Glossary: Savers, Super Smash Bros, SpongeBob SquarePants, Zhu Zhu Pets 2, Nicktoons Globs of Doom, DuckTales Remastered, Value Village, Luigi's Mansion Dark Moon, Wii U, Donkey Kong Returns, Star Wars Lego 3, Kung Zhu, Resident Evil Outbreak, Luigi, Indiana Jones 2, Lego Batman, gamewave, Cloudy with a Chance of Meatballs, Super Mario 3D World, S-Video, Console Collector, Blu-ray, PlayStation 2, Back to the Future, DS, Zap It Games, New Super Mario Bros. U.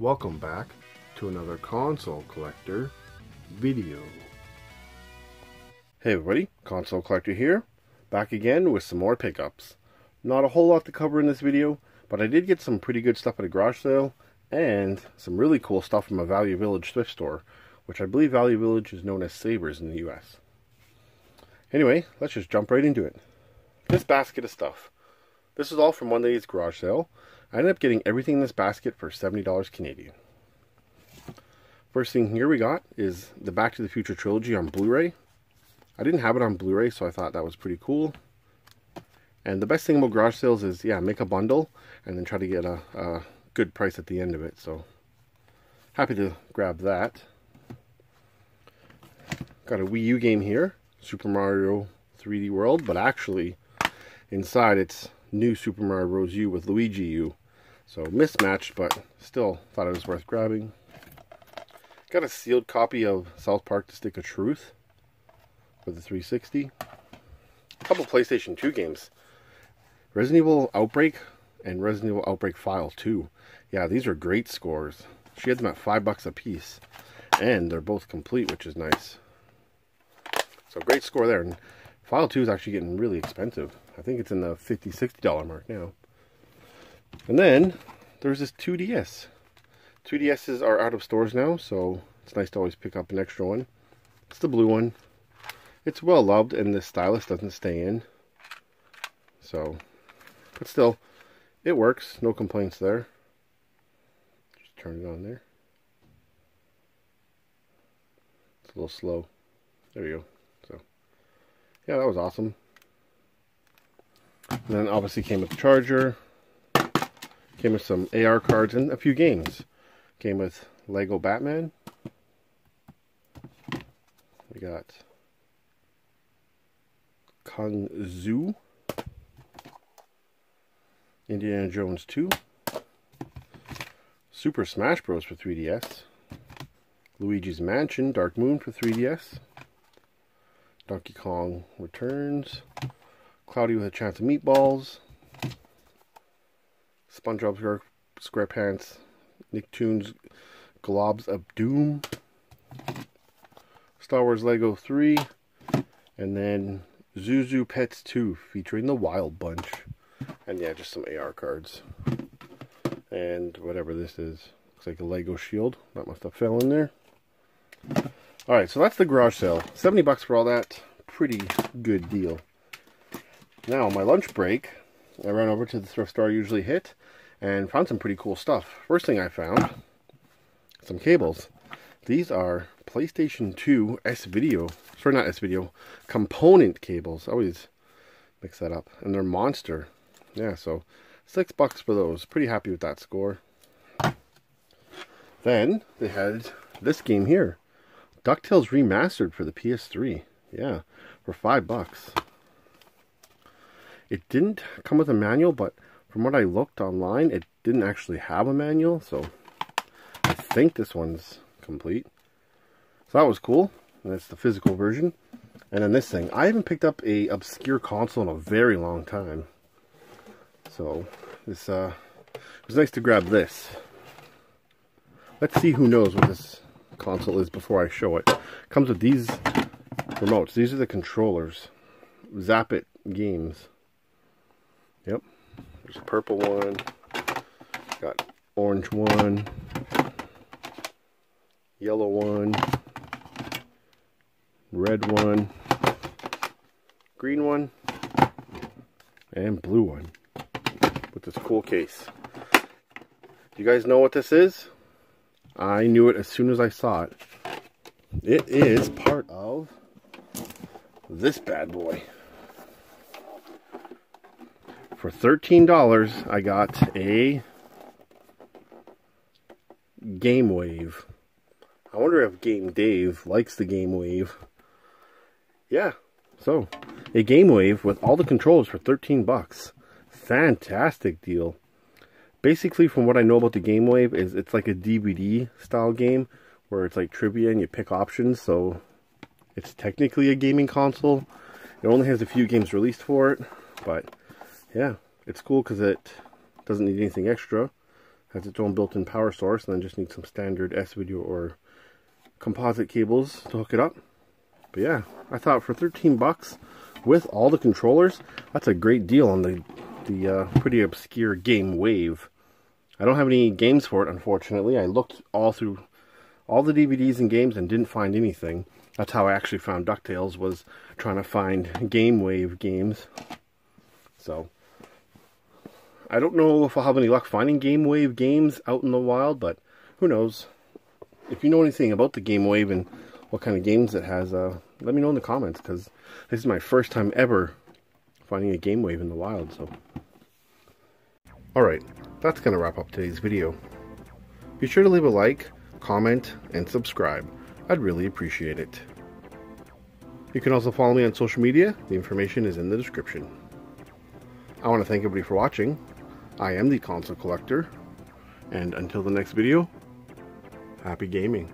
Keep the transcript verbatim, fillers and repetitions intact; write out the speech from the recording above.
Welcome back to another Console Collector video. Hey everybody, Console Collector here, back again with some more pickups. Not a whole lot to cover in this video, but I did get some pretty good stuff at a garage sale, and some really cool stuff from a Value Village thrift store, which I believe Value Village is known as Savers in the U S. Anyway, let's just jump right into it. This basket of stuff. This is all from one lady's garage sale. I ended up getting everything in this basket for seventy dollars Canadian. First thing here we got is the Back to the Future trilogy on Blu-ray. I didn't have it on Blu-ray, so I thought that was pretty cool. And the best thing about garage sales is, yeah, make a bundle and then try to get a, a good price at the end of it. So happy to grab that. Got a Wii U game here, Super Mario three D World, but actually inside it's New Super Mario Bros. U with Luigi U. So mismatched, but still thought it was worth grabbing. Got a sealed copy of South Park The Stick of Truth for the three sixty. A couple PlayStation two games. Resident Evil Outbreak and Resident Evil Outbreak File two. Yeah, these are great scores. She had them at five bucks a piece. And they're both complete, which is nice. So great score there. And File two is actually getting really expensive. I think it's in the fifty, sixty dollar mark now. And then there's this two D S. two D S's are out of stores now, so it's nice to always pick up an extra one. It's the blue one. It's well loved, and the stylus doesn't stay in. So, but still, it works. No complaints there. Just turn it on there. It's a little slow. There we go. So, yeah, that was awesome. And then obviously came with the charger, came with some A R cards and a few games. Came with Lego Batman. We got Kung Zhu, Indiana Jones two, Super Smash Bros for three D S, Luigi's Mansion Dark Moon for three D S, Donkey Kong Returns, Cloudy with a Chance of Meatballs, SpongeBob SquarePants, Nicktoons Globs of Doom, Star Wars Lego three, and then Zhu Zhu Pets two featuring the Wild Bunch. And yeah, just some A R cards. And whatever this is. Looks like a Lego shield. That must have fell in there. Alright, so that's the garage sale. seventy bucks for all that. Pretty good deal. Now, on my lunch break, I ran over to the thrift store I usually hit and found some pretty cool stuff. First thing I found, some cables. These are PlayStation two S-Video, sorry, not S-Video, component cables. I always mix that up. And they're Monster. Yeah, so six bucks for those. Pretty happy with that score. Then, they had this game here. DuckTales Remastered for the P S three. Yeah, for five bucks. It didn't come with a manual, but from what I looked online, it didn't actually have a manual, so I think this one's complete. So that was cool, and that's the physical version. And then this thing. I haven't picked up a obscure console in a very long time. So, this, uh, it was nice to grab this. Let's see who knows what this console is before I show it. It comes with these remotes. These are the controllers. Zap It Games. Yep, there's a purple one, got orange one, yellow one, red one, green one, and blue one with this cool case. Do you guys know what this is? I knew it as soon as I saw it. It is part of this bad boy. For thirteen dollars, I got a Game Wave. I wonder if Game Dave likes the Game Wave. Yeah, so a Game Wave with all the controls for thirteen bucks. Fantastic deal. Basically, from what I know about the Game Wave, is it's like a D V D style game where it's like trivia and you pick options. So it's technically a gaming console. It only has a few games released for it, but yeah, it's cool because it doesn't need anything extra. has its own built-in power source, and then just need some standard S-Video or composite cables to hook it up. But yeah, I thought for thirteen bucks with all the controllers, that's a great deal on the, the uh, pretty obscure game Wave. I don't have any games for it, unfortunately. I looked all through all the D V Ds and games and didn't find anything. That's how I actually found DuckTales, was trying to find Game Wave games. So, I don't know if I'll have any luck finding Game Wave games out in the wild, but who knows. If you know anything about the Game Wave and what kind of games it has, uh, let me know in the comments, because this is my first time ever finding a Game Wave in the wild. So, alright, that's going to wrap up today's video. Be sure to leave a like, comment, and subscribe. I'd really appreciate it. You can also follow me on social media. The information is in the description. I want to thank everybody for watching. I am the Console Collector, and until the next video, happy gaming.